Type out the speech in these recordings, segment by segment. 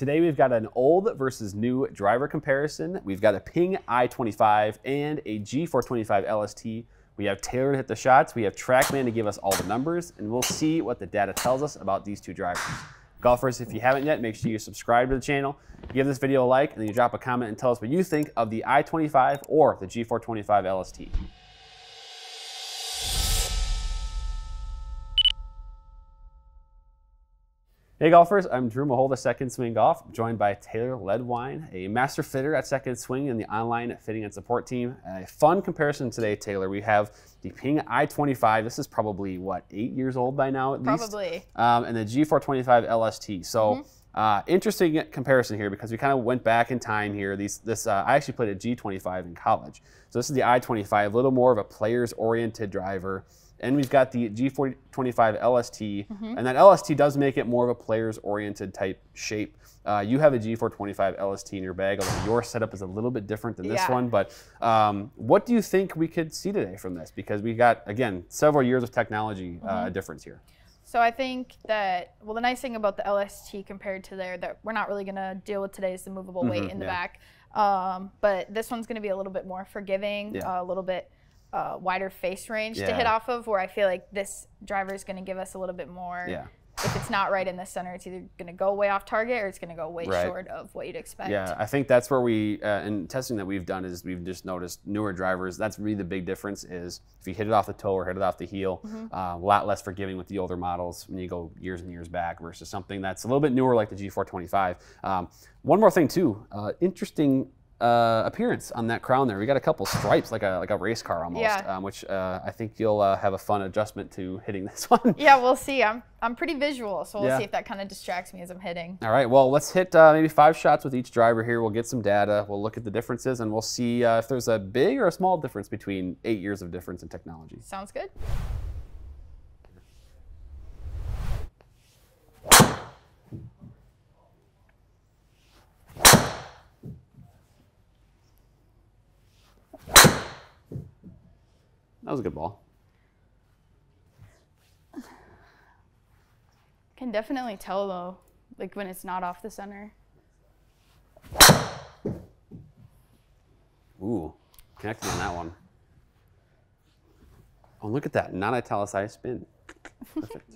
Today we've got an old versus new driver comparison. We've got a Ping i25 and a G425 LST. We have Taylor to hit the shots, we have TrackMan to give us all the numbers, and we'll see what the data tells us about these two drivers. Golfers, if you haven't yet, make sure you subscribe to the channel, give this video a like, and then you drop a comment and tell us what you think of the i25 or the G425 LST. Hey golfers, I'm Drew Mahowald, Second Swing Golf. I'm joined by Taylor Ledwine, a master fitter at Second Swing and the online fitting and support team. A fun comparison today, Taylor. We have the Ping i25. This is probably, what, 8 years old by now at least? Probably. And the G425 LST. So interesting comparison here because we kind of went back in time here. I actually played a G25 in college. So this is the i25, a little more of a players-oriented driver. And we've got the G425 LST, and that LST does make it more of a players-oriented type shape. You have a G425 LST in your bag, although your setup is a little bit different than this one. But what do you think we could see today from this? Because we got, again, several years of technology difference here. So I think that, well, the nice thing about the LST compared to there that we're not really going to deal with today is the movable weight in the back. But this one's going to be a little bit more forgiving, a little bit wider face range to hit off of, where I feel like this driver is going to give us a little bit more. If it's not right in the center, it's either going to go way off target or it's going to go way short of what you'd expect. Yeah, I think that's where we, in testing that we've done, is we've just noticed newer drivers, that's really the big difference, is if you hit it off the toe or hit it off the heel, a lot less forgiving with the older models when you go years and years back versus something that's a little bit newer like the G425. One more thing too, interesting appearance on that crown there. We got a couple stripes, like a race car almost, which I think you'll have a fun adjustment to hitting this one. Yeah, we'll see. I'm pretty visual, so we'll see if that kind of distracts me as I'm hitting. All right, well, let's hit maybe 5 shots with each driver here. We'll get some data, we'll look at the differences, and we'll see if there's a big or a small difference between 8 years of difference in technology. Sounds good. That was a good ball. Can definitely tell though, like when it's not off the center. Ooh, connected on that one. Oh, look at that, not italicized spin. Perfect.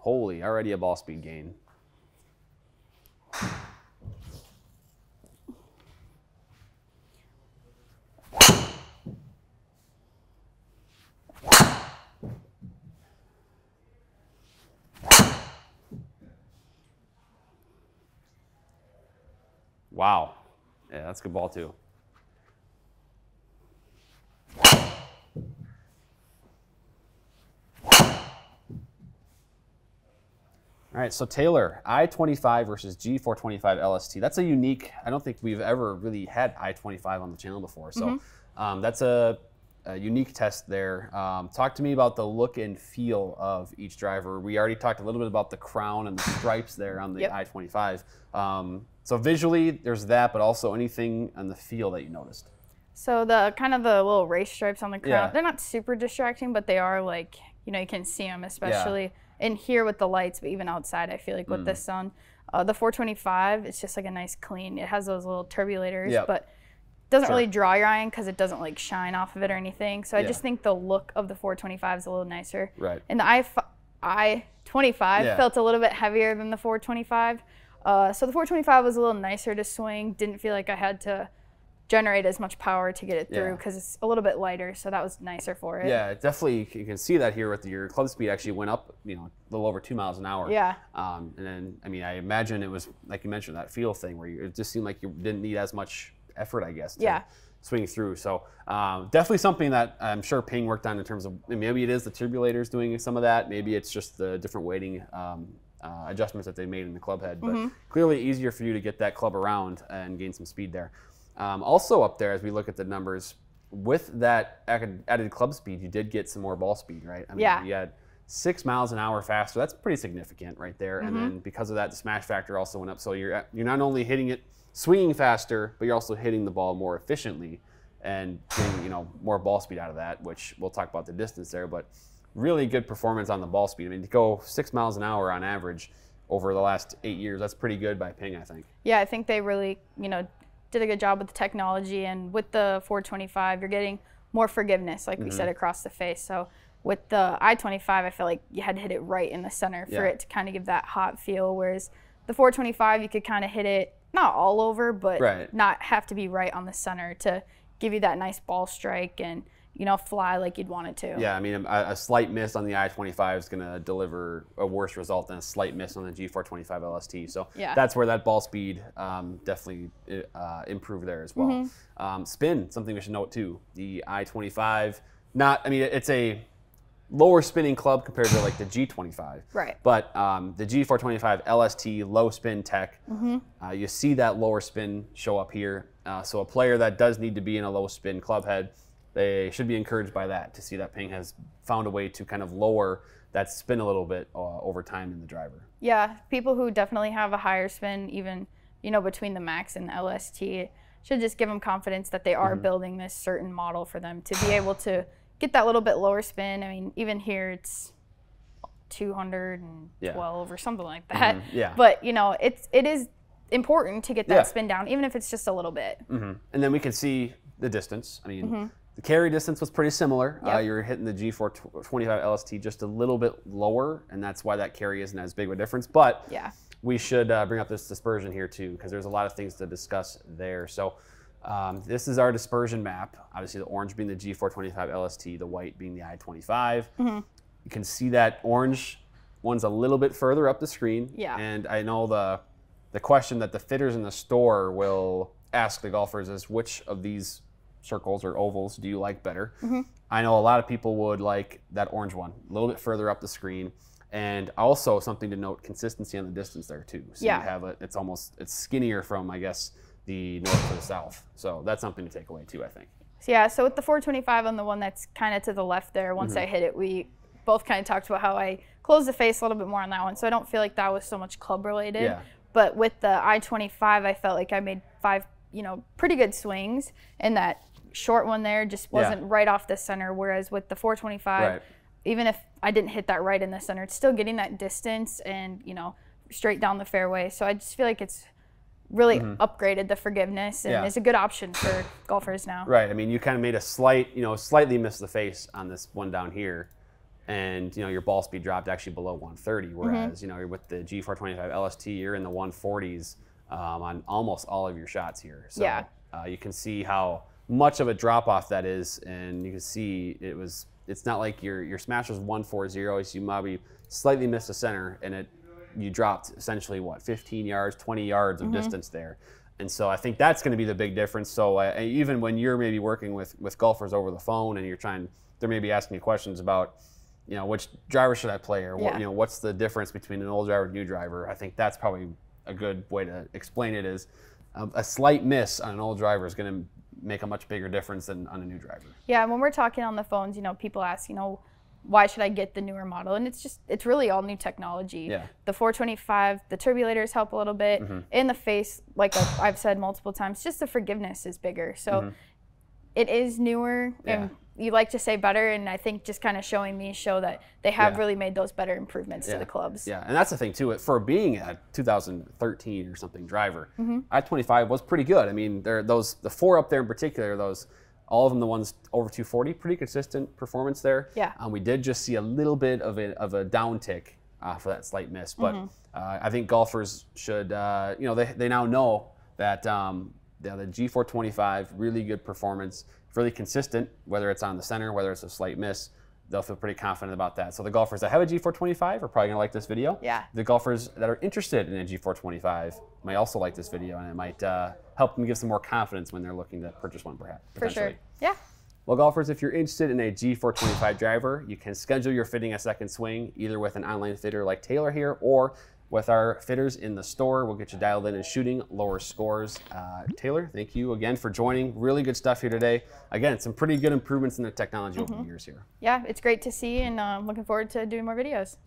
Holy, already a ball speed gain. Wow. Yeah, that's a good ball too. All right, so Taylor, i25 versus G425 LST. That's a unique, I don't think we've ever really had i25 on the channel before. So that's a unique test there. Talk to me about the look and feel of each driver. We already talked a little bit about the crown and the stripes there on the i25. So visually, there's that, but also anything on the feel that you noticed. So the kind of the little race stripes on the crown, they're not super distracting, but they are, like, you know, you can see them, especially in here with the lights, but even outside, I feel like with this sun. The 425, it's just like a nice clean, it has those little turbulators, but doesn't really draw your eye in because it doesn't like shine off of it or anything. So I just think the look of the 425 is a little nicer. Right. And the i25 felt a little bit heavier than the 425. So the 425 was a little nicer to swing, didn't feel like I had to generate as much power to get it through because it's a little bit lighter, so that was nicer for it. Yeah, definitely you can see that here with your club speed actually went up, you know, a little over 2 miles an hour. Yeah. And then, I mean, I imagine it was, like you mentioned, that feel thing where you, it just seemed like you didn't need as much effort, I guess, to swing through. So definitely something that I'm sure Ping worked on in terms of, maybe it is the turbulators doing some of that, maybe it's just the different weighting adjustments that they made in the club head, but clearly easier for you to get that club around and gain some speed there. Also up there, as we look at the numbers, with that added club speed, you did get some more ball speed, right? I mean, you had 6 miles an hour faster. That's pretty significant right there. And then because of that, the smash factor also went up. So you're not only hitting it swinging faster, but you're also hitting the ball more efficiently and getting, you know, more ball speed out of that, which we'll talk about the distance there, but really good performance on the ball speed. I mean, to go 6 miles an hour on average over the last 8 years, that's pretty good by Ping, I think. Yeah, I think they really, you know, did a good job with the technology, and with the 425, you're getting more forgiveness, like we said, across the face. So with the i25, I feel like you had to hit it right in the center for it to kind of give that hot feel, whereas the 425, you could kind of hit it not all over, but not have to be right on the center to give you that nice ball strike and, you know, fly like you'd want it to. Yeah, I mean, a slight miss on the i25 is going to deliver a worse result than a slight miss on the G425 LST. So that's where that ball speed definitely improved there as well. Spin, something we should note too. The i25, it's a lower spinning club compared to like the G25. Right. But the G425 LST low spin tech, you see that lower spin show up here. So a player that does need to be in a low spin club head, they should be encouraged by that to see that Ping has found a way to kind of lower that spin a little bit over time in the driver. Yeah, people who definitely have a higher spin, even, you know, between the Max and the LST, should just give them confidence that they are building this certain model for them to be able to get that little bit lower spin. I mean, even here it's 212 or something like that. But, you know, it is important to get that spin down, even if it's just a little bit. And then we can see the distance. I mean, the carry distance was pretty similar. You were hitting the G425 LST just a little bit lower, and that's why that carry isn't as big of a difference. But we should bring up this dispersion here too, because there's a lot of things to discuss there. So this is our dispersion map. Obviously, the orange being the G425 LST, the white being the i25. You can see that orange one's a little bit further up the screen. And I know the question that the fitters in the store will ask the golfers is, which of these circles or ovals do you like better? I know a lot of people would like that orange one, a little bit further up the screen. And also something to note, consistency on the distance there too. So you have it, it's skinnier from, I guess, the north to the south. So that's something to take away too, I think. So with the 425 on the one that's kind of to the left there, once I hit it, we both kind of talked about how I closed the face a little bit more on that one. So I don't feel like that was so much club related. But with the i25, I felt like I made 5, you know, pretty good swings, and that short one there just wasn't right off the center, whereas with the 425, even if I didn't hit that right in the center, it's still getting that distance and, you know, straight down the fairway. So I just feel like it's really upgraded the forgiveness, and it's a good option for golfers now. I mean, you kind of made a slight, you know, slightly missed the face on this one down here, and, you know, your ball speed dropped actually below 130, whereas, you know, with the G425 LST, you're in the 140s on almost all of your shots here. So you can see how much of a drop off that is, and you can see it was, it's not like your smash was 140, so you maybe slightly missed the center, and you dropped essentially what, 15 yards, 20 yards of distance there. And so I think that's going to be the big difference. So even when you're maybe working with golfers over the phone, and you're trying, they're maybe asking you questions about, you know, which driver should I play, or what, you know, what's the difference between an old driver and a new driver? I think that's probably a good way to explain it is a slight miss on an old driver is going to make a much bigger difference than on a new driver. Yeah, and when we're talking on the phones, you know, people ask, you know, why should I get the newer model? And it's just, it's really all new technology. The 425, the turbulators help a little bit. In the face, like I've said multiple times, just the forgiveness is bigger. So it is newer, and you like to say better, and I think just kind of show that they have really made those better improvements to the clubs. And that's the thing too, for being a 2013 or something driver, i25 was pretty good. I mean, the four up there in particular, all of them, the ones over 240, pretty consistent performance there. We did just see a little bit of a downtick for that slight miss, but I think golfers should, you know, they now know that the G425, really good performance, really consistent, whether it's on the center, whether it's a slight miss, they'll feel pretty confident about that. So the golfers that have a G425 are probably gonna like this video. The golfers that are interested in a G425 might also like this video, and it might help them give some more confidence when they're looking to purchase one, perhaps. For sure, yeah. Well, golfers, if you're interested in a G425 driver, you can schedule your fitting at Second Swing, either with an online fitter like Taylor here, or with our fitters in the store. We'll get you dialed in and shooting lower scores. Taylor, thank you again for joining. Really good stuff here today. Again, some pretty good improvements in the technology over the years here. Yeah, it's great to see, and I'm looking forward to doing more videos.